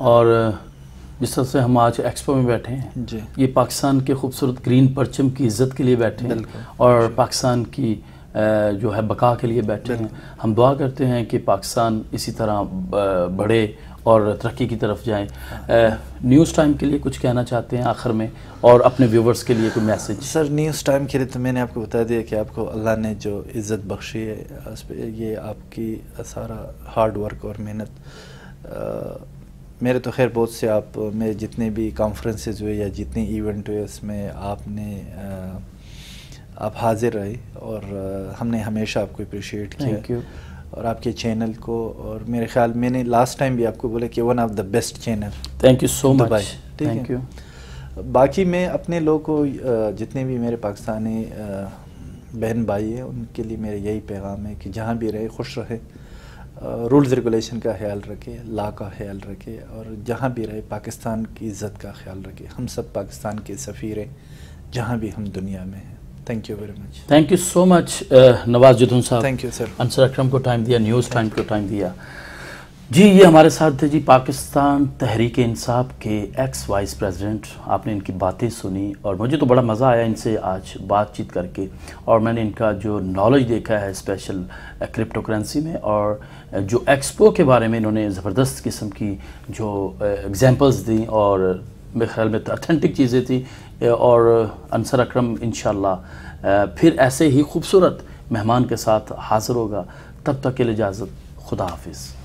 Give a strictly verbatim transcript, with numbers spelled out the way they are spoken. और जिस तरह से हम आज एक्सपो में बैठे हैं जी, ये पाकिस्तान के खूबसूरत ग्रीन परचम की इज़्ज़त के लिए बैठे हैं और पाकिस्तान की जो है बका के लिए बैठे हैं। हम दुआ करते हैं कि पाकिस्तान इसी तरह बढ़े और तरक्की की तरफ जाए। न्यूज़ टाइम के लिए कुछ कहना चाहते हैं आखिर में, और अपने व्यूवर्स के लिए कोई मैसेज? सर, न्यूज़ टाइम के लिए तो मैंने आपको बता दिया कि आपको अल्लाह ने जो इज़्ज़त बख्शी है उस पर ये आपकी सारा हार्ड वर्क और मेहनत। मेरे तो खैर बहुत से आप मेरे जितने भी कॉन्फ्रेंसेस हुए या जितने इवेंट हुए उसमें आपने आ, आप हाजिर रहे और आ, हमने हमेशा आपको अप्रिशिएट किया और आपके चैनल को। और मेरे ख्याल मैंने लास्ट टाइम भी आपको बोला कि one of the best channel. Thank you so much. Thank you. बाकी मैं अपने लोगों को, जितने भी मेरे पाकिस्तानी बहन भाई हैं, उनके लिए मेरा यही पैगाम है कि जहाँ भी रहे खुश रहे, रूल्स रेगुलेशन का ख्याल रखे, लॉ का ख्याल रखे और जहाँ भी रहे पाकिस्तान की इज़्ज़त का ख्याल रखे। हम सब पाकिस्तान के सफ़ीर हैं जहाँ भी हम दुनिया में हैं। Thank you very much. Thank you so much Nawaz जुद्दून साहब। Thank you sir. Ansar Akram को टाइम दिया, न्यूज़ टाइम को टाइम दिया। जी, ये हमारे साथ थे जी पाकिस्तान तहरीक इंसाफ के एक्स वाइस प्रेसिडेंट। आपने इनकी बातें सुनी और मुझे तो बड़ा मज़ा आया इनसे आज बातचीत करके, और मैंने इनका जो नॉलेज देखा है स्पेशल क्रिप्टो करेंसी में, और जो एक्सपो के बारे में इन्होंने ज़बरदस्त किस्म की जो एग्जांपल्स दी और मेरे ख्याल में ऑथेंटिक चीज़ें थी। और अंसर अकरम इंशाल्लाह फिर ऐसे ही खूबसूरत मेहमान के साथ हाज़िर होगा। तब तक के लिए इजाज़त, खुदा हाफिज़।